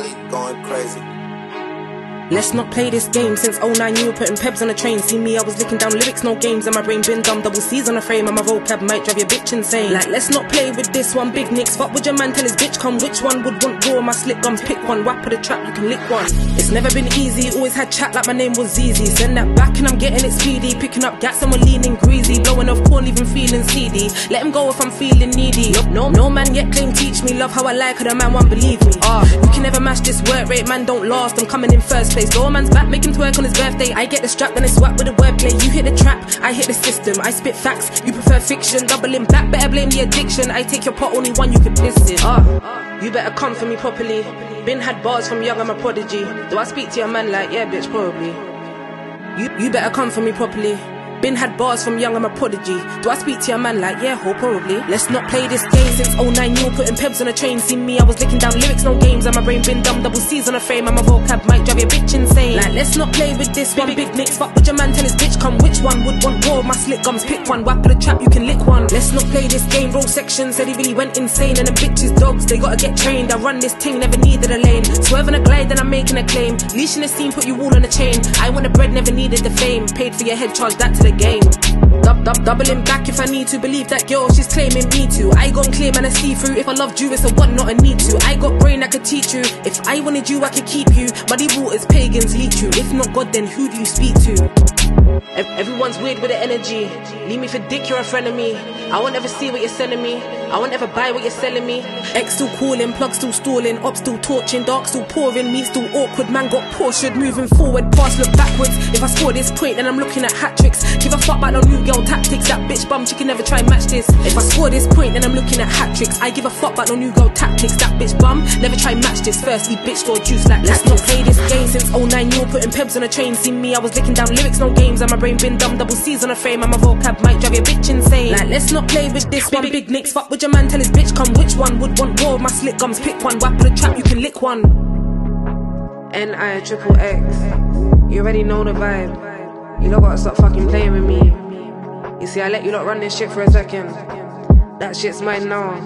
Molly going crazy. Let's not play this game. Since 09 you were putting peps on the train. See me, I was licking down lyrics, no games. And my brain been dumb, double C's on a frame. And my vocab might drive your bitch insane. Like, let's not play with this one, big nicks. What would your man tell his bitch come? Which one would want raw? My slick gums, pick one. Whack of the trap, you can lick one. It's never been easy, always had chat like my name was Zeezy. Send that back and I'm getting it speedy. Picking up gas and we're leaning greasy. Blowing off corn, even feeling seedy. Let him go if I'm feeling needy. No man yet claim teach me. Love how I like her, the man won't believe me. You can never match this work rate, man don't last. I'm coming in first place. Doorman's back, make him twerk on his birthday. I get the strap, then I swap with the wordplay. You hit the trap, I hit the system. I spit facts, you prefer fiction. Doubling back, better blame the addiction. I take your pot, only one you could piss it. You better come for me properly. Been had bars from young, I'm a prodigy. Do I speak to your man like, yeah bitch, probably. You better come for me properly. Been had bars from young, I'm a prodigy. Do I speak to your man like, yeah, ho, probably. Let's not play this game. Since 09 you were putting peps on a train. See me, I was licking down lyrics, no games. And my brain been dumb, double C's on a frame. And my vocab might drive your bitch insane. Like, let's not play with this one, big nicks. Fuck with your man, tell his bitch come. Which one would want raw? My slick gums, pick one. Whack of the trap, you can lick one. Let's not play this game. Roll section, said he really went insane. And the bitches dogs, they gotta get trained. I run this thing, never needed a lane. Swerving a glide, then I'm making a claim. Leashing a scene, put you all on a chain. I want the bread, never needed the fame. Paid for your head, charge that to the game. Doubling back if I need to. Believe that girl, she's claiming me to. I gon' clear, man, I see through. If I loved you, it's a what, not a need to. I got brain, I could teach you. If I wanted you, I could keep you. Muddy waters, pagans lead you. If not God, then who do you speak to? Everyone's weird with the energy. Leave me for dick, you're a frenemy. I won't ever see what you're sending me. I won't ever buy what you're selling me. X still calling, plug still stalling, op still torching, dark still pouring, me still awkward, man got portioned. Moving forward, pass, look backwards. If I score this point, then I'm looking at hat tricks. Give a fuck about no new girl tactics. That bitch bum chicken never try match this. If I score this point, then I'm looking at hat tricks. I give a fuck about no new girl tactics. That bitch bum never try match this. Firstly, bitch or juice like let's not play this game. Since 09 you were putting peps on a train. See me, I was licking down lyrics, no games. And my brain been dumb, double C's on a frame. And my vocab might drive your bitch insane. Like, let's not play with this one, big nicks. Fuck with your man, tell his bitch come. Which one would want war? My slick gums, pick one. Whack with a trap, you can lick one. NIXXX. You already know the vibe. You lot gotta stop fucking playing with me. You see, I let you lot run this shit for a second. That shit's mine now.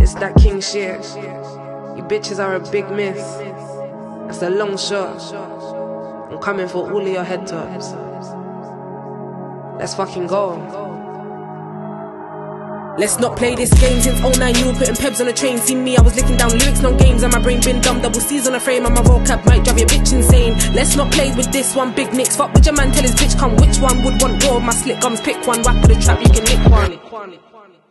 It's that king shit. You bitches are a big miss. That's a long shot. I'm coming for all of your head tops. Let's fucking go. Let's not play this game. Since 09 you were putting peps on a train. See me, I was licking down lyrics, no games. And my brain been dumb, double C's on a frame. And my vocab might drive your bitch insane. Let's not play with this one, big nicks. Fuck with your man, tell his bitch come. Which one would want war? My slick gums, pick one. Whack with a trap, you can lick one.